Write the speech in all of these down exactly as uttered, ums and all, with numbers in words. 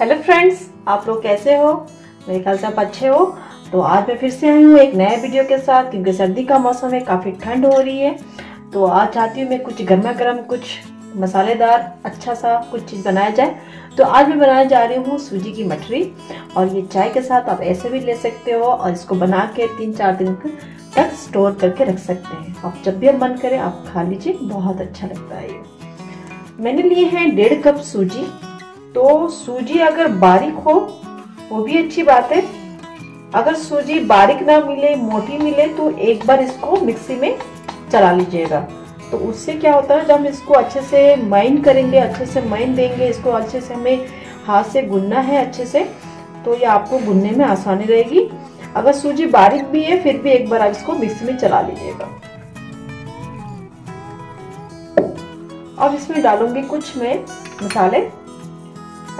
Hello friends, आप लोग कैसे हो? मेरे ख्याल से आप अच्छे हो। तो आज मैं फिर से आई हूँ एक नए वीडियो के साथ, क्योंकि सर्दी का मौसम है, काफ़ी ठंड हो रही है। तो आज चाहती हूँ मैं कुछ गर्मा गर्म, कुछ मसालेदार अच्छा सा कुछ चीज़ बनाया जाए। तो आज मैं बनाने जा रही हूँ सूजी की मठरी, और ये चाय के साथ आप ऐसे भी ले सकते हो, और इसको बना के तीन चार दिन तक स्टोर करके रख सकते हैं। आप जब भी मन करें आप खा लीजिए, बहुत अच्छा लगता है ये। मैंने लिए हैं डेढ़ कप सूजी। तो सूजी अगर बारीक हो वो भी अच्छी बात है, अगर सूजी बारीक ना मिले, मोटी मिले, तो एक बार इसको मिक्सी में चला लीजिएगा। तो उससे क्या होता है, जब हम इसको अच्छे से माइन करेंगे, अच्छे से माइन देंगे, इसको अच्छे से हमें हाथ से गुनना है अच्छे से, तो ये आपको गुनने में आसानी रहेगी। अगर सूजी बारीक भी है फिर भी एक बार आप इसको मिक्सी में चला लीजिएगा। अब इसमें डालूंगी कुछ मैं मसाले।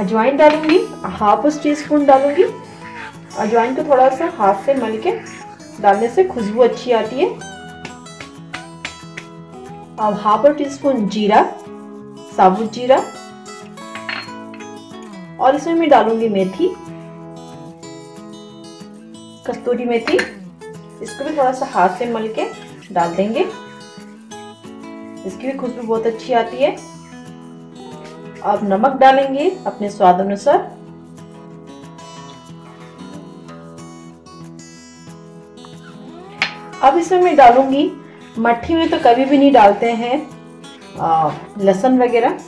अजवाइन डालूंगी, हाफ टी स्पून डालूंगी। अजवाइन को थोड़ा सा हाथ से मल के डालने से खुशबू अच्छी आती है। अब हाफ टी स्पून जीरा, साबुत जीरा, और इसमें मैं डालूंगी मेथी, कस्तूरी मेथी। इसको भी थोड़ा सा हाथ से मल के डाल देंगे, इसकी भी खुशबू बहुत अच्छी आती है। अब नमक डालेंगे अपने स्वाद अनुसार, अब इसमें मैं डालूंगी। मट्ठी में तो कभी भी नहीं डालते हैं लहसुन वगैरह,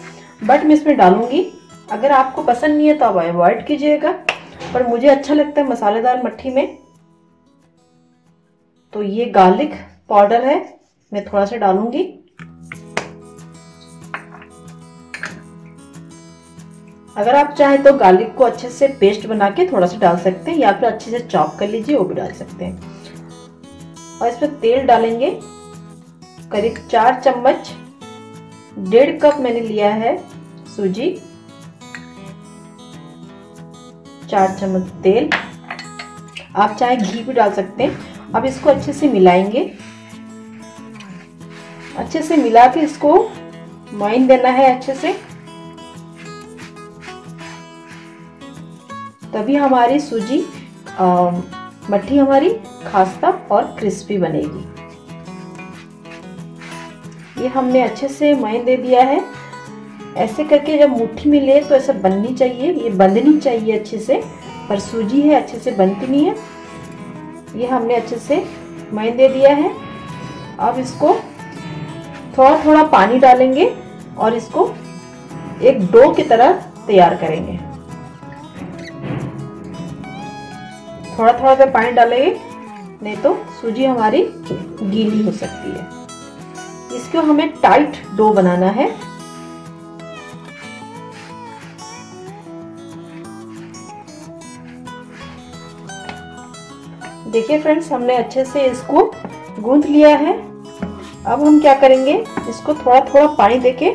बट मैं इसमें डालूंगी। अगर आपको पसंद नहीं है तो आप अवॉइड कीजिएगा, पर मुझे अच्छा लगता है मसालेदार मट्ठी में। तो ये गार्लिक पाउडर है, मैं थोड़ा सा डालूंगी। अगर आप चाहें तो गार्लिक को अच्छे से पेस्ट बना के थोड़ा सा डाल सकते हैं, या फिर अच्छे से चॉप कर लीजिए, वो भी डाल सकते हैं। और इसमें तेल डालेंगे करीब चार चम्मच। डेढ़ कप मैंने लिया है सूजी, चार चम्मच तेल। आप चाहे घी भी डाल सकते हैं। अब इसको अच्छे से मिलाएंगे, अच्छे से मिला के इसको माइन देना है अच्छे से, तभी हमारी सूजी मट्ठी हमारी खास्ता और क्रिस्पी बनेगी। ये हमने अच्छे से माइन दे दिया है। ऐसे करके जब मुट्ठी में ले तो ऐसे बननी चाहिए, ये बंधनी चाहिए अच्छे से, पर सूजी है अच्छे से बनती नहीं है। ये हमने अच्छे से माइन दे दिया है। अब इसको थोड़ा थोड़ा पानी डालेंगे और इसको एक डो की तरह तैयार करेंगे। थोड़ा थोड़ा पे पानी डालेंगे, नहीं तो सूजी हमारी गीली हो सकती है। इसको हमें टाइट डो बनाना है। देखिए फ्रेंड्स, हमने अच्छे से इसको गूंथ लिया है। अब हम क्या करेंगे, इसको थोड़ा थोड़ा पानी देके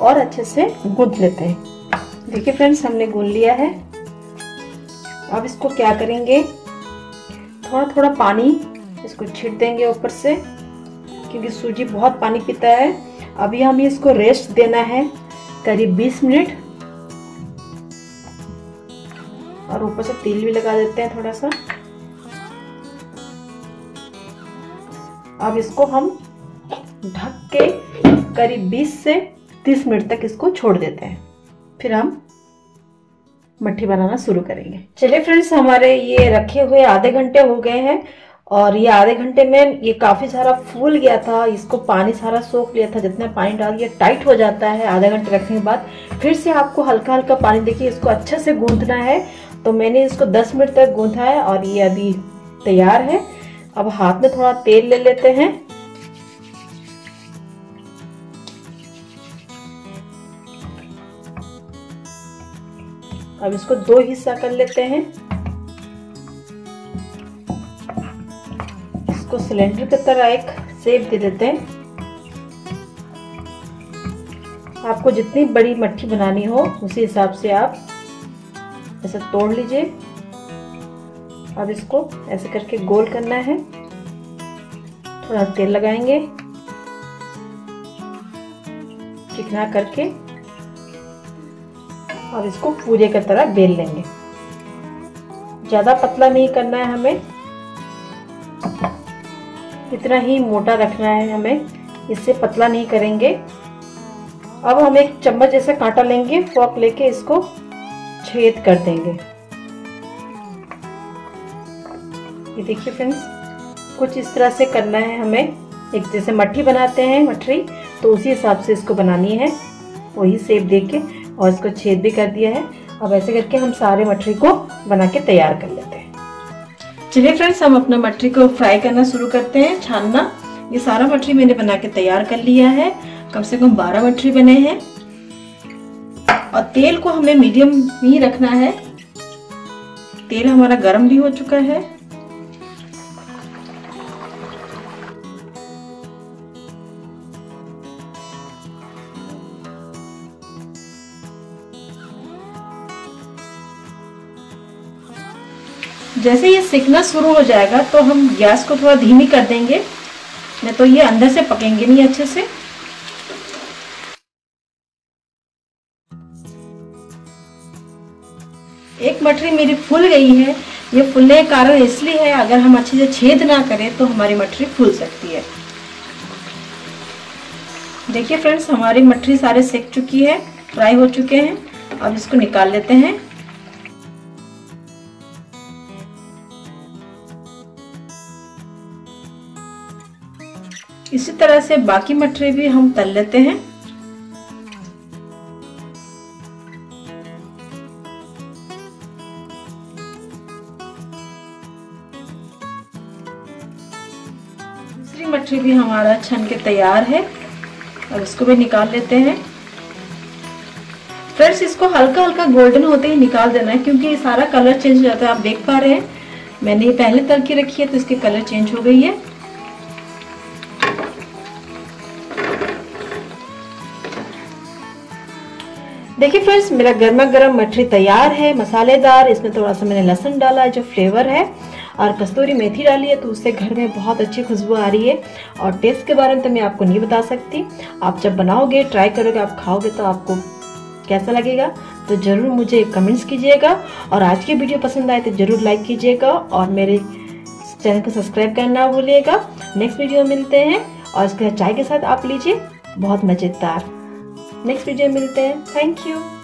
और अच्छे से गूंथ लेते हैं। देखिए फ्रेंड्स, हमने गूंथ लिया है। अब इसको क्या करेंगे, थोड़ा थोड़ा पानी इसको छिड़क देंगे ऊपर से, क्योंकि सूजी बहुत पानी पीता है। अभी हमें इसको रेस्ट देना है करीब बीस मिनट, और ऊपर से तेल भी लगा देते हैं थोड़ा सा। अब इसको हम ढक के करीब बीस से तीस मिनट तक इसको छोड़ देते हैं, फिर हम मट्ठी बनाना शुरू करेंगे। चलिए फ्रेंड्स, हमारे ये रखे हुए आधे घंटे हो गए हैं, और ये आधे घंटे में ये काफ़ी सारा फूल गया था, इसको पानी सारा सोख लिया था। जितना पानी डाल दिया टाइट हो जाता है आधे घंटे रखने के बाद। फिर से आपको हल्का हल्का पानी, देखिए इसको अच्छे से गूंथना है। तो मैंने इसको दस मिनट तक गूंथा है और ये अभी तैयार है। अब हाथ में थोड़ा तेल ले लेते हैं, अब इसको दो हिस्सा कर लेते हैं। इसको सिलेंडर की तरह एक शेप दे देते हैं। आपको जितनी बड़ी मट्ठी बनानी हो उसी हिसाब से आप ऐसे तोड़ लीजिए। अब इसको ऐसे करके गोल करना है। थोड़ा तेल लगाएंगे, चिकना करके और इसको पूरे की तरह बेल लेंगे। ज़्यादा पतला नहीं करना है हमें, इतना ही मोटा रखना है हमें, इससे पतला नहीं करेंगे। अब हम एक चम्मच जैसा कांटा लेंगे, फोर्क लेके इसको छेद कर देंगे। ये देखिए फ्रेंड्स, कुछ इस तरह से करना है हमें। एक जैसे मट्ठी बनाते हैं, मठरी, तो उसी हिसाब से इसको बनानी है, वही शेप दे के। और इसको छेद भी कर दिया है। अब ऐसे करके हम सारे मठरी को बना के तैयार कर लेते हैं। चलिए फ्रेंड्स, हम अपना मठरी को फ्राई करना शुरू करते हैं, छानना। ये सारा मठरी मैंने बना के तैयार कर लिया है, कम से कम बारह मठरी बने हैं। और तेल को हमें मीडियम ही रखना है, तेल हमारा गर्म भी हो चुका है। जैसे ये सिकना शुरू हो जाएगा तो हम गैस को थोड़ा धीमी कर देंगे, नहीं तो ये अंदर से पकेंगे नहीं अच्छे से। एक मठरी मेरी फूल गई है। ये फूलने का कारण इसलिए है, अगर हम अच्छे से छेद ना करें तो हमारी मठरी फूल सकती है। देखिए फ्रेंड्स, हमारी मठरी सारे सेक चुकी है, फ्राई हो चुके हैं। अब इसको निकाल लेते हैं। इसी तरह से बाकी मठरी भी हम तल लेते हैं। दूसरी मठरी भी हमारा छन के तैयार है, अब इसको भी निकाल लेते हैं। फ्रेंड्स, इसको हल्का हल्का गोल्डन होते ही निकाल देना है, क्योंकि ये सारा कलर चेंज हो जाता है। आप देख पा रहे हैं, मैंने ये पहले तल के रखी है तो इसकी कलर चेंज हो गई है। देखिए फ्रेंड्स, मेरा गर्मा गर्म मठरी तैयार है, मसालेदार। इसमें थोड़ा सा मैंने लहसुन डाला है जो फ्लेवर है, और कस्तूरी मेथी डाली है तो उससे घर में बहुत अच्छी खुशबू आ रही है। और टेस्ट के बारे में तो मैं आपको नहीं बता सकती, आप जब बनाओगे, ट्राई करोगे, आप खाओगे तो आपको कैसा लगेगा तो ज़रूर मुझे कमेंट्स कीजिएगा। और आज की वीडियो पसंद आए तो ज़रूर लाइक कीजिएगा और मेरे चैनल को सब्सक्राइब करना भूलिएगा। नेक्स्ट वीडियो मिलते हैं, और इसके चाय के साथ आप लीजिए, बहुत मज़ेदार। नेक्स्ट वीडियो मिलते हैं। Thank you.